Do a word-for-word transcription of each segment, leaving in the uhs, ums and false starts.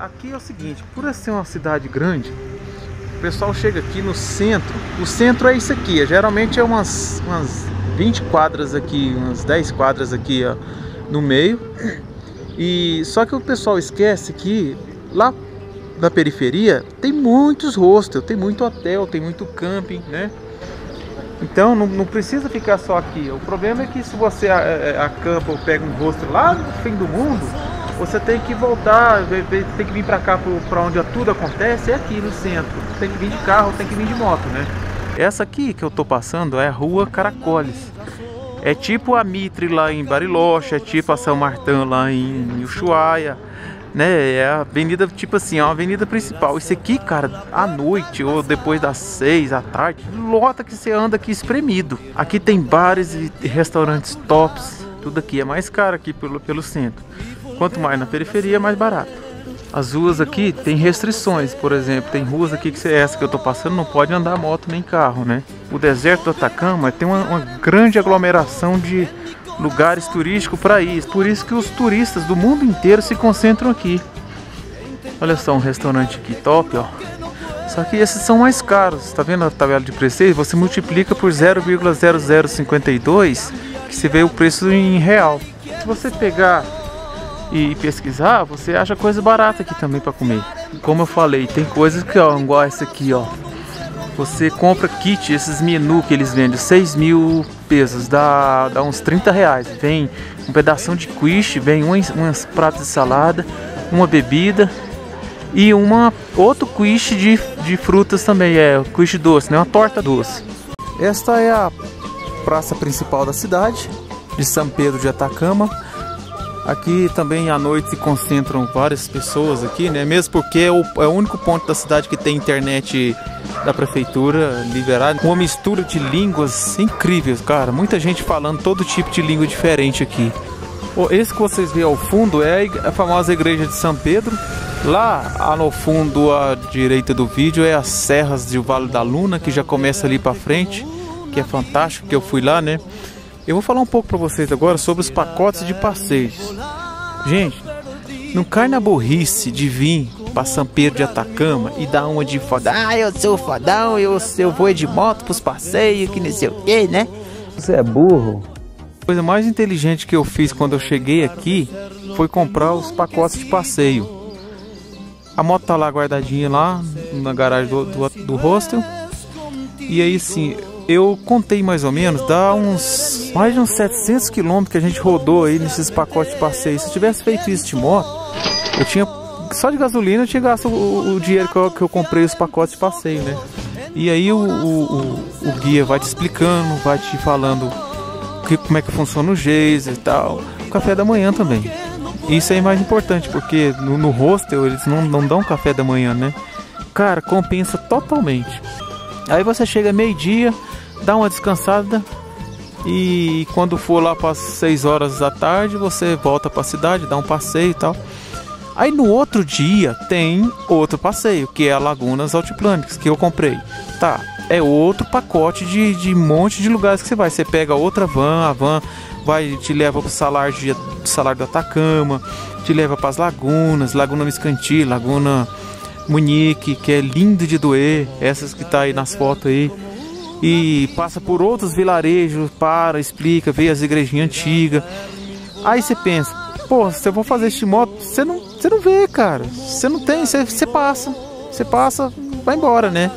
aqui é o seguinte, por ser uma cidade grande, o pessoal chega aqui no centro. O centro é isso aqui, geralmente é umas, umas vinte quadras aqui, umas dez quadras aqui, ó, no meio. E só que o pessoal esquece que lá na periferia tem muitos hostels, tem muito hotel, tem muito camping, né? Então não, não precisa ficar só aqui. O problema é que se você acampa ou pega um hostel lá no fim do mundo, você tem que voltar, tem que vir para cá, para onde tudo acontece, é aqui no centro. Tem que vir de carro, tem que vir de moto, né? Essa aqui que eu tô passando é a Rua Caracoles. É tipo a Mitre lá em Bariloche, é tipo a São Martão lá em Ushuaia, né? É a avenida, tipo assim, é uma avenida principal. Isso aqui, cara, à noite ou depois das seis da tarde, lota, que você anda aqui espremido. Aqui tem bares e restaurantes tops, tudo aqui é mais caro aqui pelo, pelo centro. Quanto mais na periferia, mais barato. As ruas aqui tem restrições, por exemplo, tem ruas aqui que é essa que eu tô passando, não pode andar moto nem carro, né? O deserto do Atacama tem uma, uma grande aglomeração de lugares turísticos para ir, por isso que os turistas do mundo inteiro se concentram aqui. Olha só um restaurante aqui top, ó. Só que esses são mais caros, tá vendo a tabela de preços? Você multiplica por zero vírgula zero zero cinquenta e dois, que você vê o preço em real. Se você pegar e pesquisar, você acha coisa barata aqui também para comer. Como eu falei, tem coisas que, ó, igual essa aqui, ó. Você compra kit, esses menu que eles vendem, seis mil pesos, dá, dá uns trinta reais. Vem um pedaço de quiche, vem umas, umas pratas de salada, uma bebida e uma, outro quiche de, de frutas também, é quiche doce, né? Uma torta doce. Esta é a praça principal da cidade, de São Pedro de Atacama. Aqui também à noite se concentram várias pessoas aqui, né? Mesmo porque é o, é o único ponto da cidade que tem internet da prefeitura liberada. Com uma mistura de línguas incríveis, cara. Muita gente falando todo tipo de língua diferente aqui. Esse que vocês veem ao fundo é a famosa igreja de São Pedro. Lá no fundo, à direita do vídeo, é as serras do Vale da Luna, que já começa ali pra frente, que é fantástico, que eu fui lá, né? Eu vou falar um pouco para vocês agora sobre os pacotes de passeios. Gente, não cai na burrice de vir para São Pedro de Atacama e dar uma de fodão. Ah, eu sou fodão, eu, eu vou de moto pros passeios, que não sei o que, né? Você é burro. A coisa mais inteligente que eu fiz quando eu cheguei aqui foi comprar os pacotes de passeio. A moto tá lá guardadinha lá na garagem do, do, do hostel. E aí sim, eu contei mais ou menos, dá uns mais de uns setecentos quilômetros que a gente rodou aí nesses pacotes de passeio. Se eu tivesse feito isso de moto, eu tinha só de gasolina eu tinha gasto o, o dinheiro que eu, que eu comprei os pacotes de passeio, né? E aí o, o, o, o guia vai te explicando, vai te falando que, como é que funciona o geyser e tal, o café da manhã também. Isso aí é mais importante, porque no, no hostel eles não, não dão café da manhã, né? Cara, compensa totalmente. Aí você chega meio-dia, dá uma descansada e quando for lá para as seis horas da tarde você volta para a cidade, dá um passeio e tal. Aí no outro dia tem outro passeio, que é a Lagunas Altiplânicas, que eu comprei. Tá, é outro pacote de, de monte de lugares que você vai. Você pega outra van, a van vai, te leva para o Salar do Atacama, te leva para as lagunas, Laguna Miscanti, Laguna Munique, que é lindo de doer, essas que tá aí nas fotos aí. E passa por outros vilarejos, para, explica, vê as igrejinhas antigas. Aí você pensa, pô, se eu vou fazer este moto, você não, você não vê, cara. Você não tem, você, você passa, você passa, vai embora, né?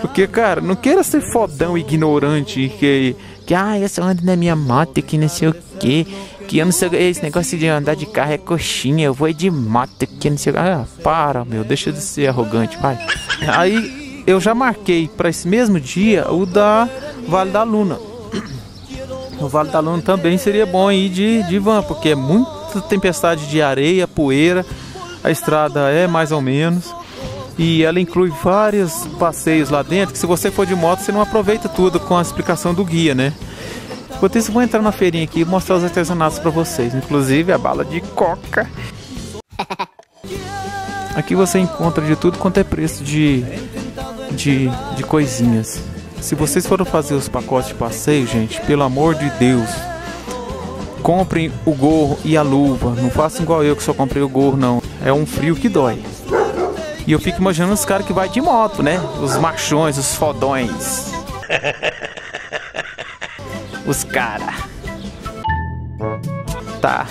Porque, cara, não queira ser fodão ignorante que, que ah, eu só ando na minha moto, que não sei o que, que eu não sei, esse negócio de andar de carro é coxinha, eu vou de moto, que não sei o que. Ah, para, meu, deixa de ser arrogante, vai. Aí eu já marquei para esse mesmo dia o da Vale da Luna. O Vale da Luna também seria bom ir de, de van, porque é muita tempestade de areia, poeira, a estrada é mais ou menos. E ela inclui vários passeios lá dentro, que se você for de moto, você não aproveita tudo com a explicação do guia, né? Enquanto isso, vou entrar na feirinha aqui e mostrar os artesanatos pra vocês. Inclusive, a bala de coca. Aqui você encontra de tudo quanto é preço de, de, de coisinhas. Se vocês forem fazer os pacotes de passeio, gente, pelo amor de Deus, comprem o gorro e a luva. Não façam igual eu, que só comprei o gorro, não. é um frio que dói. E eu fico imaginando os caras que vai de moto, né? Os machões, os fodões. Os caras. Tá.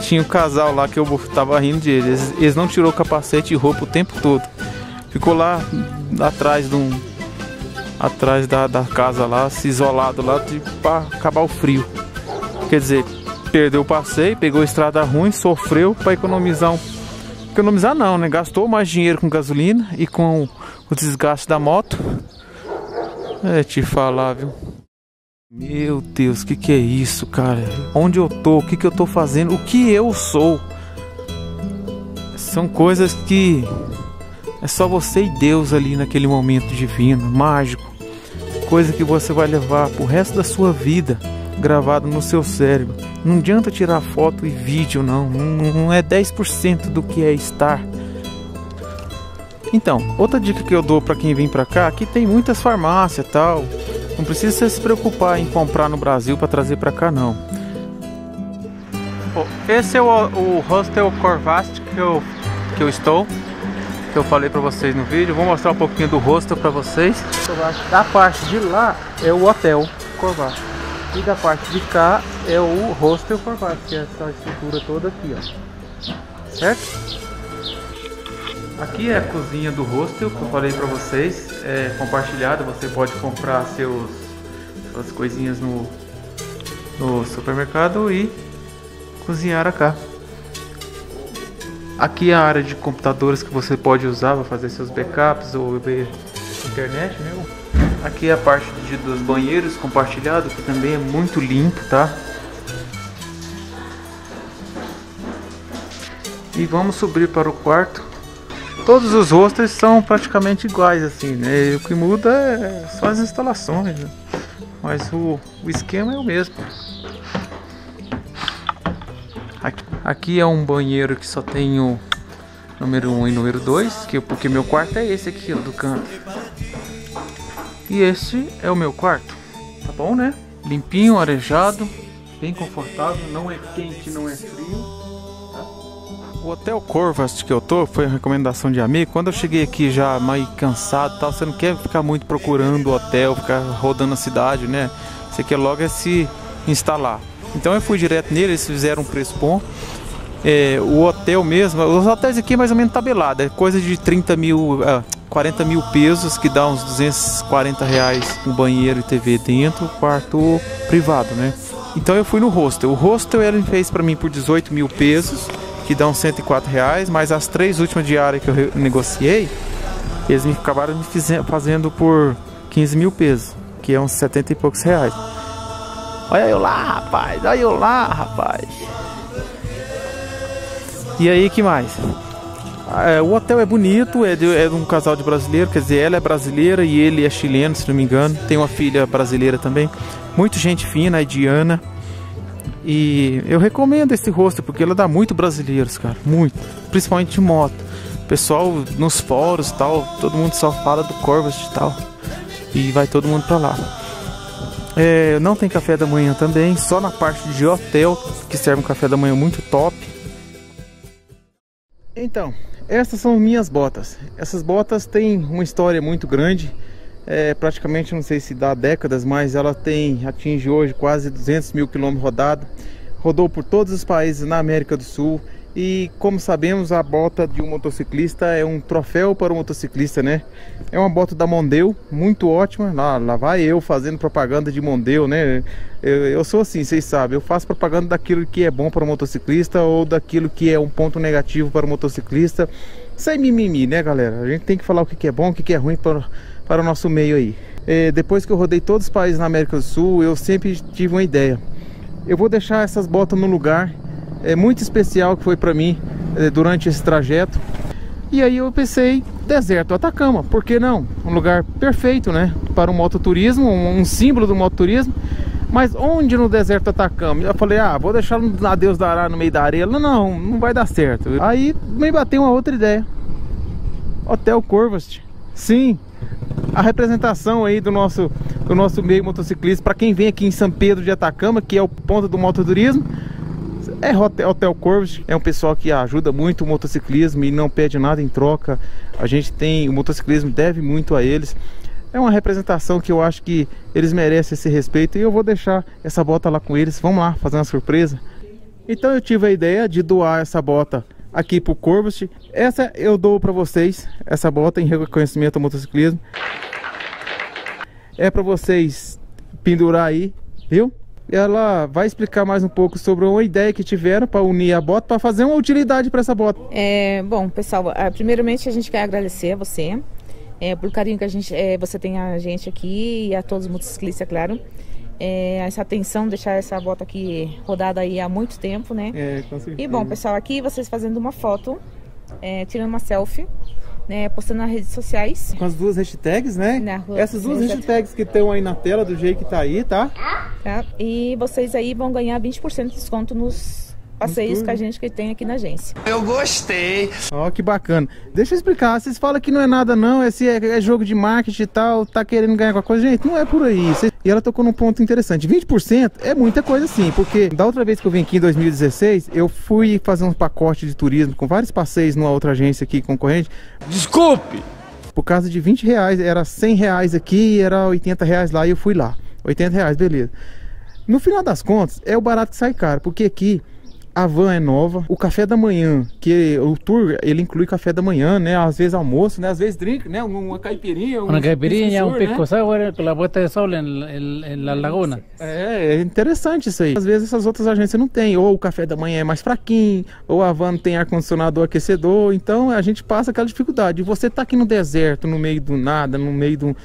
Tinha um casal lá que eu tava rindo de eles. Eles não tirou capacete e roupa o tempo todo. Ficou lá atrás de um... Atrás da, da casa lá, se isolado lá, tipo, pra acabar o frio. Quer dizer, perdeu o passeio, pegou estrada ruim, sofreu pra economizar um... Economizar não, né? Gastou mais dinheiro com gasolina e com o desgaste da moto. É te falar, viu? Meu Deus, que que é isso, cara? Onde eu tô? O que que eu tô fazendo? O que eu sou? São coisas que... É só você e Deus ali naquele momento divino, mágico. Coisa que você vai levar pro resto da sua vida, gravado no seu cérebro. Não adianta tirar foto e vídeo, não. Não é dez por cento do que é estar. Então, outra dica que eu dou para quem vem para cá, aqui tem muitas farmácias e tal. Não precisa se preocupar em comprar no Brasil para trazer para cá, não. Esse é o, o hostel Corvatsch que eu, que eu estou. Que eu falei para vocês no vídeo. Vou mostrar um pouquinho do hostel para vocês. Da parte de lá é o hotel Corvatsch. E da parte de cá é o hostel Corvatsch, que é essa estrutura toda aqui, ó. Certo? Aqui é a cozinha do hostel que eu falei pra vocês. É compartilhada, você pode comprar seus, suas coisinhas no, no supermercado e cozinhar cá. Aqui é a área de computadores que você pode usar para fazer seus backups ou ver internet, meu. Aqui é a parte de, dos banheiros compartilhado, que também é muito limpo, tá? E vamos subir para o quarto. Todos os hostels são praticamente iguais, assim, né? O que muda é só as instalações, né? Mas o, o esquema é o mesmo. Aqui, aqui é um banheiro que só tem o número um e número dois, que, porque meu quarto é esse aqui, ó, do canto. E esse é o meu quarto, tá bom, né? Limpinho, arejado, bem confortável, não é quente, não é frio, tá? O hotel Corvatsch que eu tô, foi a recomendação de amigo. Quando eu cheguei aqui já meio cansado, tal, você não quer ficar muito procurando o hotel, ficar rodando a cidade, né? Você quer logo é se instalar. Então eu fui direto nele, eles fizeram um preço bom. É, o hotel mesmo, os hotéis aqui é mais ou menos tabelado, é coisa de trinta mil, ah, quarenta mil pesos, que dá uns duzentos e quarenta reais com banheiro e T V dentro, quarto privado, né? Então eu fui no hostel, o hostel ele fez pra mim por dezoito mil pesos, que dá uns cento e quatro reais, mas as três últimas diárias que eu negociei, eles me acabaram me fazendo por quinze mil pesos, que é uns setenta e poucos reais. Olha eu lá, rapaz, olha eu lá, rapaz. E aí, que mais? É, o hotel é bonito, é de, é de um casal de brasileiro, quer dizer, ela é brasileira e ele é chileno, se não me engano. Tem uma filha brasileira também. Muito gente fina, a Diana. E eu recomendo esse hostel, porque ela dá muito brasileiros, cara, muito. Principalmente de moto. Pessoal nos fóruns e tal, todo mundo só fala do Corvatsch e tal. E vai todo mundo pra lá. É, não tem café da manhã também, só na parte de hotel, que serve um café da manhã muito top. Então, essas são minhas botas. Essas botas têm uma história muito grande. É, praticamente, não sei se dá décadas, mas ela tem, atinge hoje quase duzentos mil quilômetros rodados. Rodou por todos os países na América do Sul. E, como sabemos, a bota de um motociclista é um troféu para o motociclista, né? É uma bota da Mondeu, muito ótima. Lá, lá vai eu fazendo propaganda de Mondeu, né? Eu, eu sou assim, vocês sabem. Eu faço propaganda daquilo que é bom para o motociclista ou daquilo que é um ponto negativo para o motociclista. Sem mimimi, né, galera? A gente tem que falar o que é bom, o que é ruim para, para o nosso meio aí. É, depois que eu rodei todos os países na América do Sul, eu sempre tive uma ideia. Eu vou deixar essas botas no lugar... É muito especial que foi para mim é, durante esse trajeto. E aí eu pensei, Deserto do Atacama, por que não? Um lugar perfeito, né? Para o mototurismo, um, um símbolo do mototurismo. Mas onde no Deserto do Atacama? Eu falei, ah, vou deixar a Deus dará no meio da areia. Não, não, não vai dar certo. Aí me bateu uma outra ideia. Hotel Corvatsch. Sim, a representação aí do nosso, do nosso meio motociclista. Para quem vem aqui em São Pedro de Atacama, que é o ponto do mototurismo. É hotel, hotel Corvatsch, é um pessoal que ajuda muito o motociclismo e não pede nada em troca. A gente tem, o motociclismo deve muito a eles. É uma representação que eu acho que eles merecem esse respeito, e eu vou deixar essa bota lá com eles. Vamos lá fazer uma surpresa. Então eu tive a ideia de doar essa bota aqui pro Corvatsch. Essa eu dou para vocês, essa bota em reconhecimento ao motociclismo. É para vocês pendurar aí, viu? Ela vai explicar mais um pouco sobre uma ideia que tiveram para unir a bota, para fazer uma utilidade para essa bota. É, bom, pessoal, primeiramente a gente quer agradecer a você, é, pelo carinho que a gente, é, você tem a gente aqui e a todos os motociclistas, é claro. É, essa atenção, deixar essa bota aqui rodada aí há muito tempo, né? É, com certeza. E bom, pessoal, aqui vocês fazendo uma foto, é, tirando uma selfie, né, postando nas redes sociais. Com as duas hashtags, né? Na rua, essas duas exatamente. hashtags que estão aí na tela, do jeito que tá aí, tá? Tá. E vocês aí vão ganhar vinte por cento de desconto nos passeios que a gente que tem aqui na agência. Eu gostei! Ó, oh, que bacana. Deixa eu explicar, vocês falam que não é nada não, esse é, é jogo de marketing e tal, tá querendo ganhar alguma coisa. Gente, não é por aí. Vocês... E ela tocou num ponto interessante. vinte por cento é muita coisa sim, porque da outra vez que eu vim aqui em dois mil e dezesseis, eu fui fazer um pacote de turismo com vários passeios numa outra agência aqui concorrente. Desculpe! Por causa de vinte reais, era cem reais aqui, era oitenta reais lá, e eu fui lá. oitenta reais, beleza. No final das contas, é o barato que sai caro, porque aqui a van é nova, o café da manhã, que o tour, ele inclui café da manhã, né? Às vezes almoço, né? Às vezes drink, né? Uma caipirinha, um Uma caipirinha, um pisco sour, né? Pela bota de sol na laguna. É, é interessante isso aí. Às vezes essas outras agências não tem, ou o café da manhã é mais fraquinho, ou a van não tem ar-condicionado ou aquecedor, então a gente passa aquela dificuldade. E você tá aqui no deserto, no meio do nada, no meio do...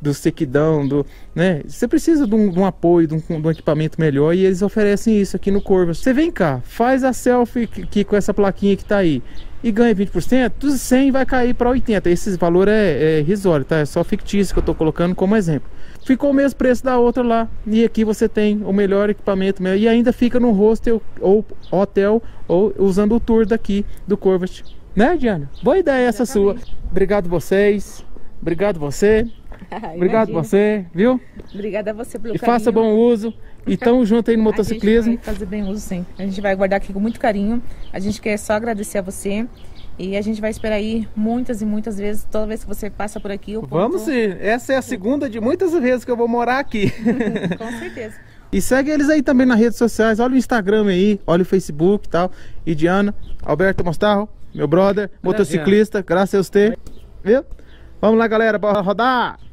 do sequidão, do, né? Você precisa de um, de um apoio, de um, de um equipamento melhor, e eles oferecem isso aqui no Corvatsch. Você vem cá, faz a selfie que, que, com essa plaquinha que tá aí e ganha vinte por cento, dos cem vai cair para oitenta. Esse valor é, é irrisório, tá? É só fictício que eu tô colocando como exemplo. Ficou o mesmo preço da outra lá, e aqui você tem o melhor equipamento mesmo, e ainda fica no hostel ou hotel ou usando o tour daqui do Corvatsch, né, Diana? Boa ideia essa sua. Obrigado vocês, obrigado você. Ah, obrigado você, viu? Obrigada a você pelo e carinho. E faça bom uso. E tamo junto aí no motociclismo. A gente vai fazer bem uso, sim. A gente vai guardar aqui com muito carinho. A gente quer só agradecer a você. E a gente vai esperar aí muitas e muitas vezes, toda vez que você passa por aqui. O ponto... Vamos sim. Essa é a segunda de muitas vezes que eu vou morar aqui. Com certeza. E segue eles aí também nas redes sociais. Olha o Instagram aí, olha o Facebook e tal. E Diana, Alberto Mostarro, meu brother, motociclista, graças a você. Viu? Vamos lá, galera, bora rodar!